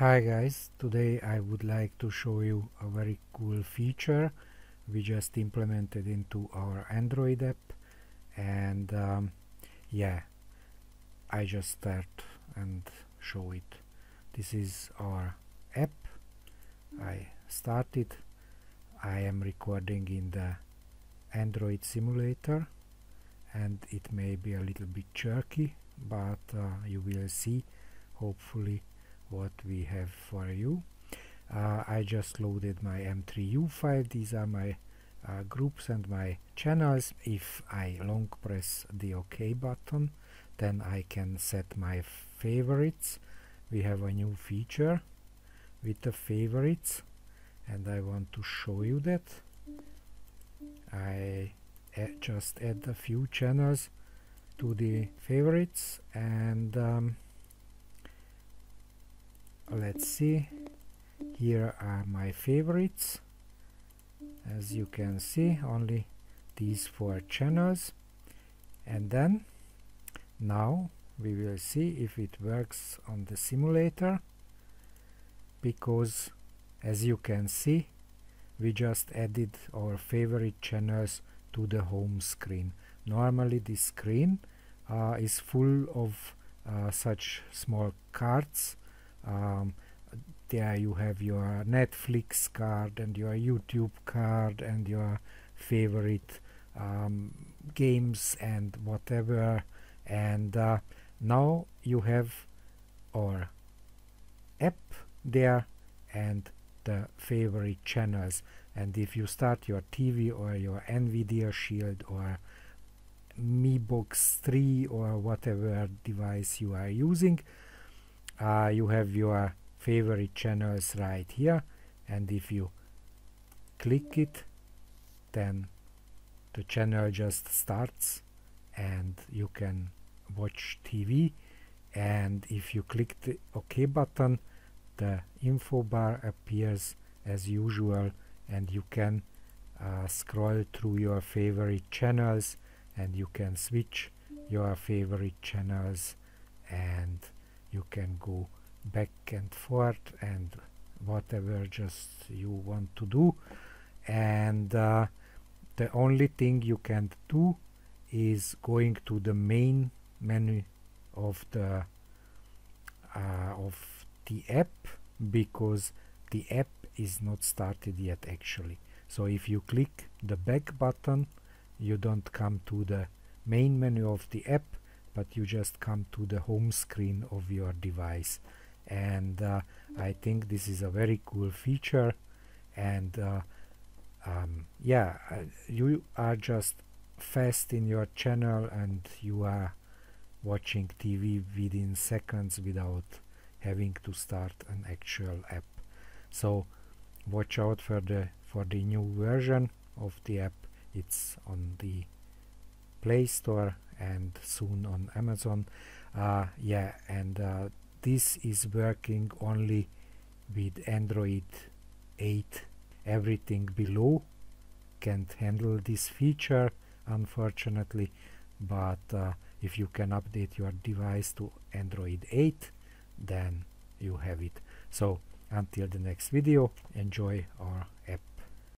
Hi guys, today I would like to show you a very cool feature we just implemented into our Android app. And yeah, I just start and show it. This is our app. I started. I am recording in the Android simulator and it may be a little bit jerky, but you will see hopefully what we have for you. I just loaded my M3U file. These are my groups and my channels. If I long press the OK button, then I can set my favorites. We have a new feature with the favorites and I want to show you that. I just add a few channels to the favorites and let's see, here are my favorites. As you can see, only these 4 channels, and then now we will see if it works on the simulator, because as you can see we just added our favorite channels to the home screen. Normally this screen is full of such small cards. There you have your Netflix card and your YouTube card and your favorite games and whatever, and now you have our app there and the favorite channels. And if you start your TV or your Nvidia Shield or Mi Box 3 or whatever device you are using, you have your favorite channels right here, and if you click it, then the channel just starts and you can watch TV. And if you click the OK button, the info bar appears as usual and you can scroll through your favorite channels and you can switch your favorite channels and you can go back and forth and whatever just you want to do. And the only thing you can't do is going to the main menu of the app, because the app is not started yet actually. So if you click the back button, you don't come to the main menu of the app, but you just come to the home screen of your device. And I think this is a very cool feature. And yeah, you are just fast in your channel and you are watching TV within seconds without having to start an actual app. So watch out for the new version of the app. It's on the Play Store and soon on Amazon. Yeah, and this is working only with Android 8. Everything below can't handle this feature, unfortunately, but if you can update your device to Android 8, then you have it. So until the next video, enjoy our app.